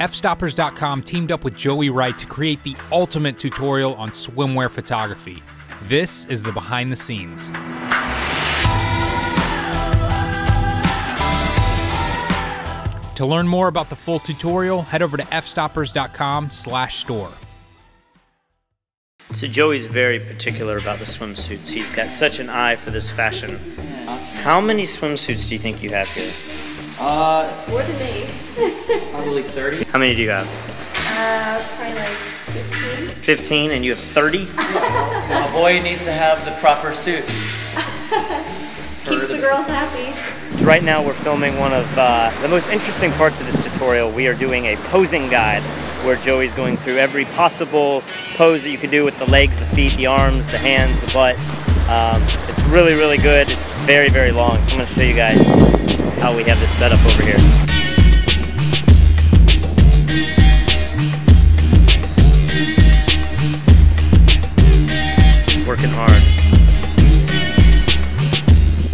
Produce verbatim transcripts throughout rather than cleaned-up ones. f stoppers dot com teamed up with Joey Wright to create the ultimate tutorial on swimwear photography. This is the behind the scenes. To learn more about the full tutorial, head over to f stoppers dot com slash store. So Joey's very particular about the swimsuits. He's got such an eye for this fashion. Yeah. How many swimsuits do you think you have here? Uh, More than me. Probably thirty. How many do you have? Uh, probably like fifteen. fifteen and you have thirty? A boy needs to have the proper suit. Keeps the girls happy. Right now we're filming one of uh, the most interesting parts of this tutorial. We are doing a posing guide where Joey's going through every possible pose that you can do with the legs, the feet, the arms, the hands, the butt. Um, it's really, really good. It's very, very long. So I'm going to show you guys how we have this set up over here.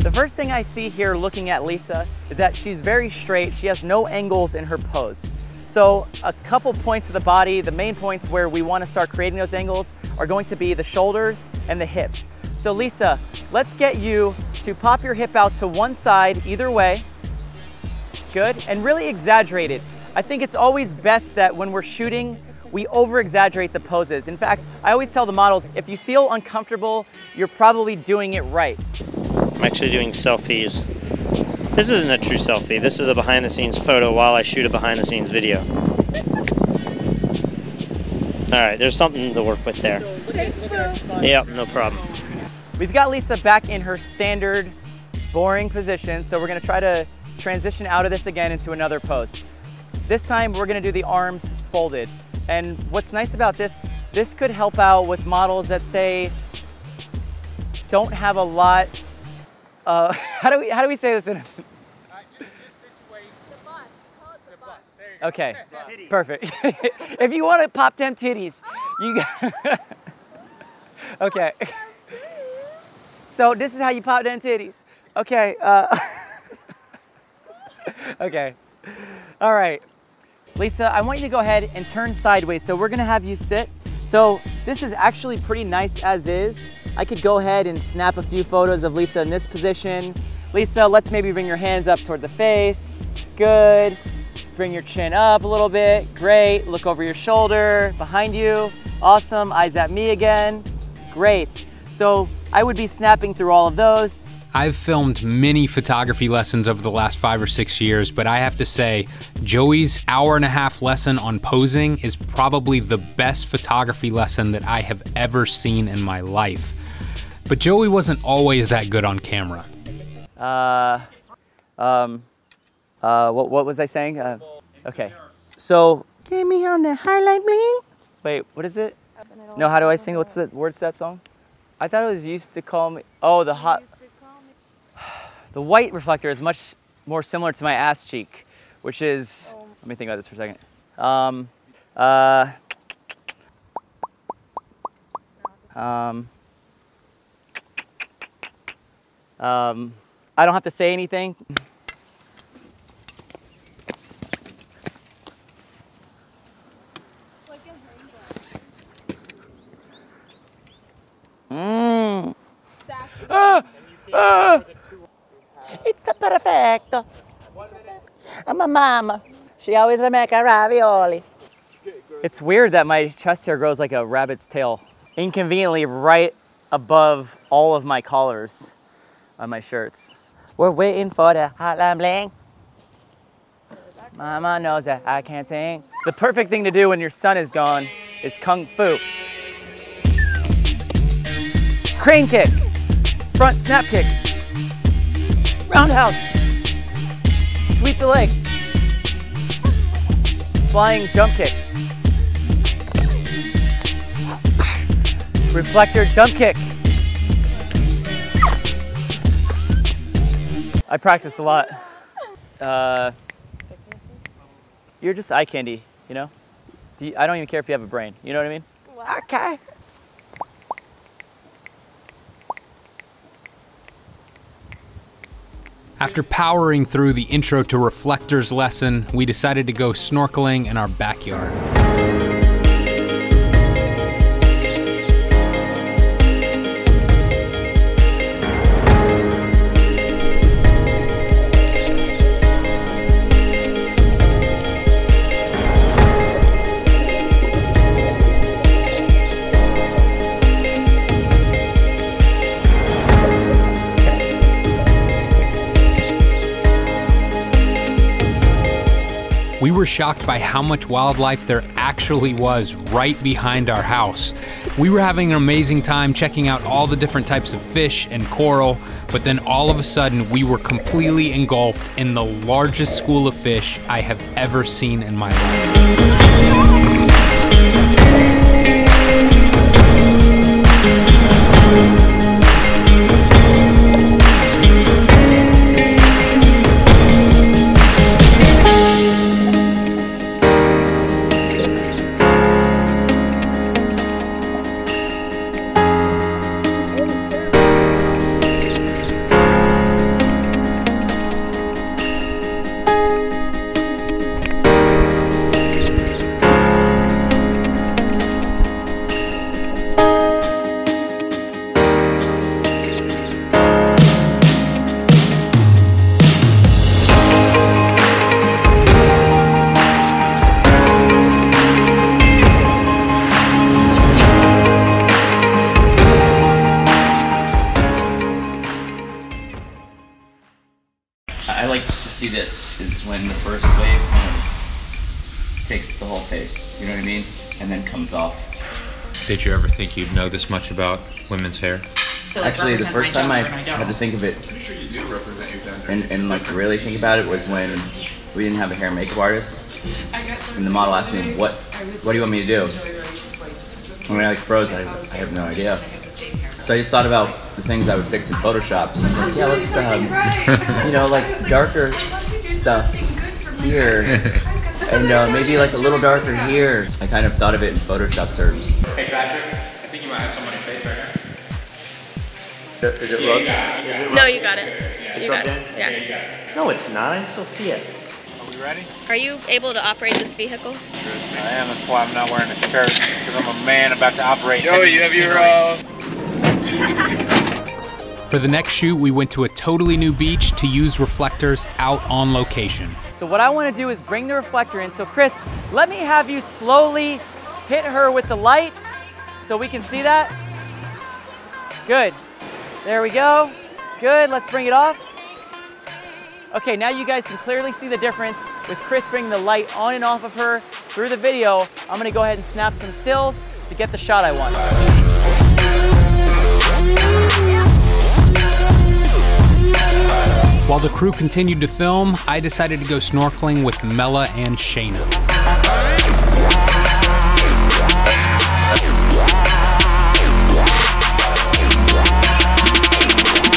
The first thing I see here looking at Lisa is that she's very straight. She has no angles in her pose. So a couple points of the body, the main points where we want to start creating those angles are going to be the shoulders and the hips. So Lisa, let's get you to pop your hip out to one side either way. Good, and really exaggerate it. I think it's always best that when we're shooting, we over-exaggerate the poses. In fact, I always tell the models, if you feel uncomfortable, you're probably doing it right. I'm actually doing selfies. This isn't a true selfie. This is a behind-the-scenes photo while I shoot a behind-the-scenes video. All right, there's something to work with there. Yep, no problem. We've got Lisa back in her standard, boring position, so we're gonna try to transition out of this again into another pose. This time, we're gonna do the arms folded. And what's nice about this, this could help out with models that say, don't have a lot Uh, how do we how do we say this in? Okay, perfect. If you want to pop them titties, you got. Okay. So this is how you pop them titties. Okay. Uh, okay. All right, Lisa. I want you to go ahead and turn sideways. So we're gonna have you sit. So this is actually pretty nice as is. I could go ahead and snap a few photos of Lisa in this position. Lisa, let's maybe bring your hands up toward the face. Good. Bring your chin up a little bit. Great. Look over your shoulder, behind you. Awesome. Eyes at me again. Great. So I would be snapping through all of those. I've filmed many photography lessons over the last five or six years, but I have to say, Joey's hour and a half lesson on posing is probably the best photography lesson that I have ever seen in my life. But Joey wasn't always that good on camera. Uh, um, uh, what, what was I saying? Uh, okay, so. Give me on the highlight me. Wait, what is it? No, how do I sing? What's the words to that song? I thought it was used to call me, oh, the hot. The white reflector is much more similar to my ass cheek, which is, let me think about this for a second. Um, uh, um, Um, I don't have to say anything. Mmm. Ah, ah. It's a perfecto. I'm a mama. She always make a ravioli. It's weird that my chest hair grows like a rabbit's tail, inconveniently right above all of my collars on my shirts. We're waiting for the hotline bling. Mama knows that I can't sing. The perfect thing to do when your son is gone is kung fu. Crane kick, front snap kick, roundhouse, sweep the leg, flying jump kick, reflector jump kick. I practice a lot. Uh, you're just eye candy, you know? Do you, I don't even care if you have a brain, you know what I mean? Wow. Okay. After powering through the intro to Reflector's lesson, we decided to go snorkeling in our backyard. We were shocked by how much wildlife there actually was right behind our house. We were having an amazing time checking out all the different types of fish and coral, but then all of a sudden we were completely engulfed in the largest school of fish I have ever seen in my life. I like to see this, is when the first wave kind of takes the whole face, you know what I mean? And then comes off. Did you ever think you'd know this much about women's hair? Actually, the first time I had to think of it, I'm sure you do represent your gender, and, and like really think about it, was when we didn't have a hair and makeup artist. And the model asked me, what, what do you want me to do? And when I like froze, I, I have no idea. So I just thought about the things I would fix in Photoshop. So I was like, yeah, let's, um, you know, like darker stuff here, and uh, maybe like a little darker here. I kind of thought of it in Photoshop terms. Hey Patrick, I think you might have somebody fake right now. Is it yeah, rubbed? Yeah. Is it no, you got it. Yeah. You got it. Yeah. Yeah, you got it. No, it's not. I still see it. Are we ready? Are you able to operate this vehicle? I am. That's why I'm not wearing a shirt, because I'm a man about to operate. Joey, you have your. Uh, For the next shoot, we went to a totally new beach to use reflectors out on location. So what I want to do is bring the reflector in. So Chris, let me have you slowly hit her with the light so we can see that. Good. There we go. Good. Let's bring it off. Okay, now you guys can clearly see the difference with Chris bringing the light on and off of her through the video. I'm going to go ahead and snap some stills to get the shot I want. While the crew continued to film, I decided to go snorkeling with Mella and Shayna.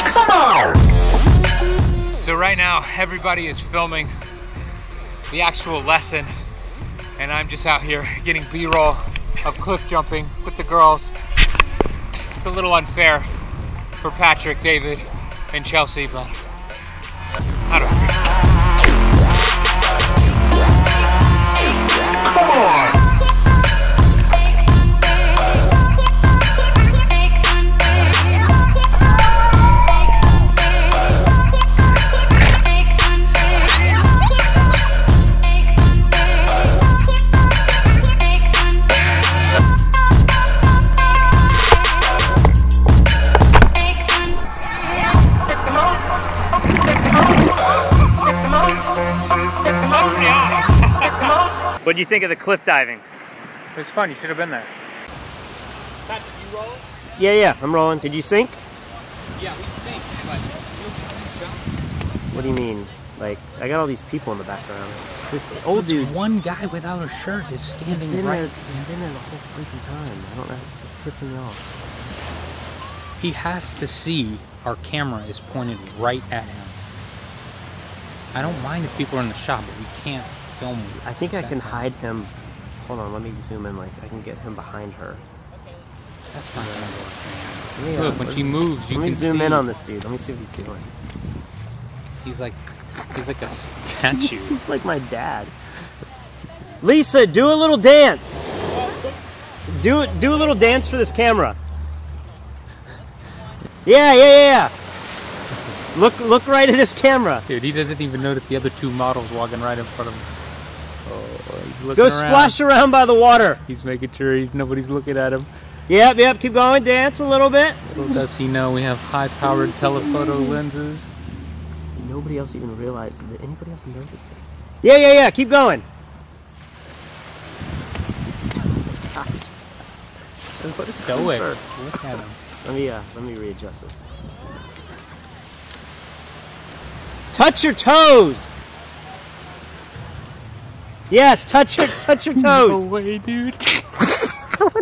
Come on! So right now, everybody is filming the actual lesson, and I'm just out here getting B-roll of cliff jumping with the girls. It's a little unfair for Patrick, David, and Chelsea, but I don't know. What do you think of the cliff diving? It was fun. You should have been there. Pat, did you roll? Yeah, yeah, I'm rolling. Did you sink? Yeah, we sank. But what do you mean? Like, I got all these people in the background. This old dude. One guy without a shirt is standing he's right. There, he's been there the whole freaking time. I don't know. It's like pissing me off. He has to see our camera is pointed right at him. I don't mind if people are in the shot, but we can't. Film I think I can hide him. Hold on, let me zoom in. Like I can get him behind her. That's not gonna work. Look, when she moves, you can see. Let me zoom in on this dude. Let me see what he's doing. He's like, he's like a statue. He's like my dad. Lisa, do a little dance. Do do a little dance for this camera. Yeah, yeah, yeah. Look, look right at his camera. Dude, he doesn't even notice the other two models walking right in front of him. Oh, he's looking Go around. Splash around by the water. He's making sure he's nobody's looking at him. Yep, yep, keep going, dance a little bit. Little does he know we have high-powered telephoto lenses. Nobody else even realized. Did anybody else notice this thing? Yeah, yeah, yeah, keep going. Gosh. What a stoic. Look at him. Let me, uh, let me readjust this. Touch your toes! Yes, touch your, touch your toes! No way, dude. What?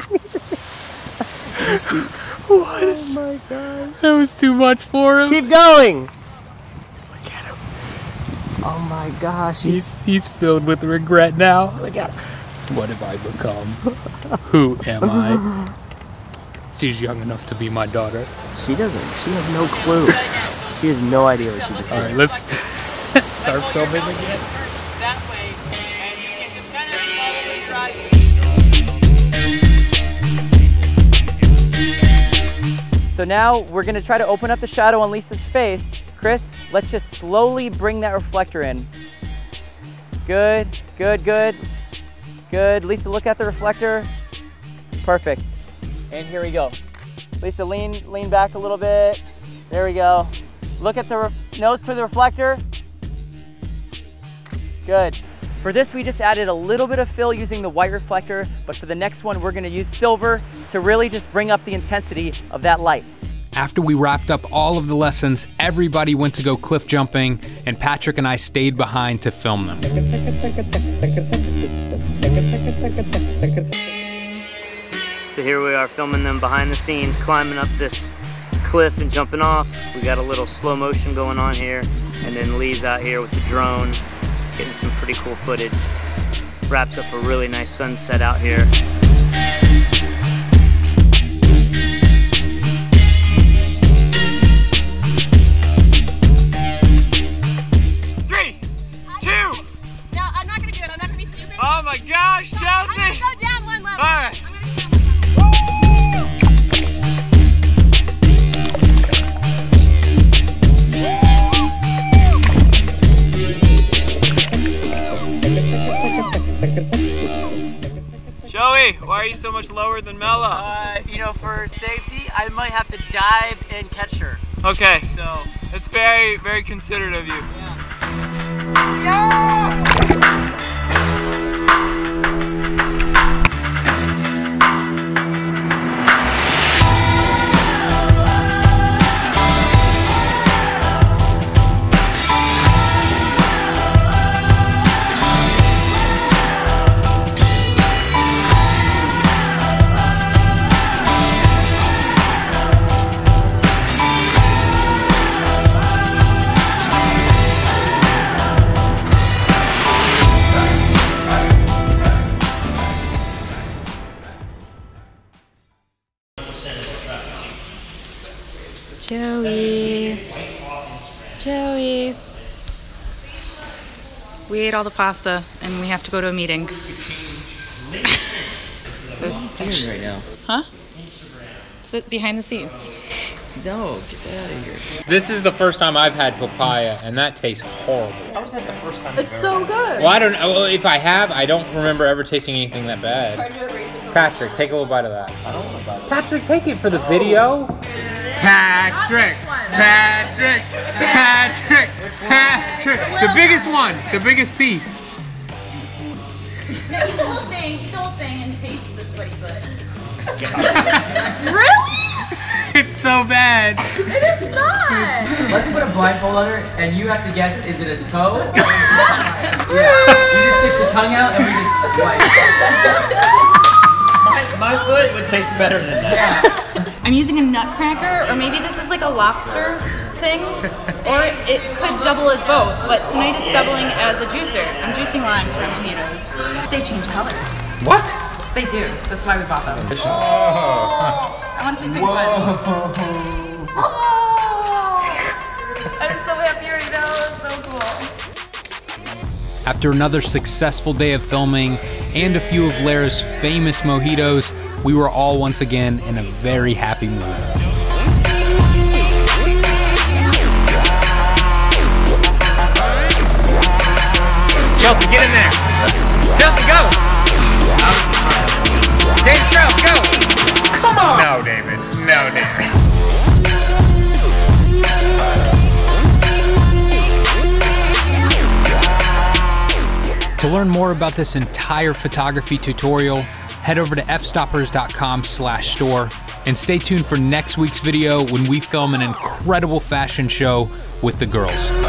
Oh my gosh. That was too much for him. Keep going. Look at him. Oh my gosh. He's he's filled with regret now. Look at him. What have I become? Who am I? She's young enough to be my daughter. She doesn't. She has no clue. She has no idea what she just did. Alright, let's start filming again. That way, and you can just kind of your eyes. So now we're gonna try to open up the shadow on Lisa's face. Chris, let's just slowly bring that reflector in. Good, good, good, good. Lisa, look at the reflector. Perfect. And here we go. Lisa, lean, lean back a little bit. There we go. Look at the nose to the reflector. Good. For this, we just added a little bit of fill using the white reflector, but for the next one, we're gonna use silver to really just bring up the intensity of that light. After we wrapped up all of the lessons, everybody went to go cliff jumping, and Patrick and I stayed behind to film them. So here we are filming them behind the scenes, climbing up this cliff and jumping off. We got a little slow motion going on here, and then Lee's out here with the drone, getting some pretty cool footage. Wraps up a really nice sunset out here. Three, two. No, I'm not gonna do it. I'm not gonna be stupid. Oh my gosh, Chelsea! I'm gonna go down one level. All right. Joey, why are you so much lower than Mella? Uh, you know, for safety, I might have to dive and catch her. Okay, so it's very, very considerate of you. Yeah. Joey, Joey, we ate all the pasta and we have to go to a meeting. There's actually right now. Huh? It's behind the scenes. No, get that out of here. This is the first time I've had papaya, and that tastes horrible. How was that the first time? It's so good. Well, I don't know. Well, if I have, I don't remember ever tasting anything that bad. Patrick, take a little bite of that. I don't want to bite of that. Patrick, take it for the oh. video. Patrick, Patrick, Patrick, Patrick, Patrick. The biggest one, the biggest piece. No, eat the whole thing, eat the whole thing and taste the sweaty foot. Really? It's so bad. It is not. Let's put a blindfold on her and you have to guess, is it a toe? Yeah. You just stick the tongue out and we just swipe. My, my foot would taste better than that. Yeah. I'm using a nutcracker, or maybe this is like a lobster thing, or it could double as both, but tonight it's doubling as a juicer. I'm juicing limes for tomatoes. They change colors. What? They do. That's why we bought them. Oh. I want to see big ones. Oh. I'm so happy right now. After another successful day of filming and a few of Lara's famous mojitos, we were all once again in a very happy mood. Chelsea, get in there. Chelsea, go. David Strauss, go. Come on. No, David. No, David. To learn more about this entire photography tutorial, head over to f stoppers dot com slash store and stay tuned for next week's video when we film an incredible fashion show with the girls.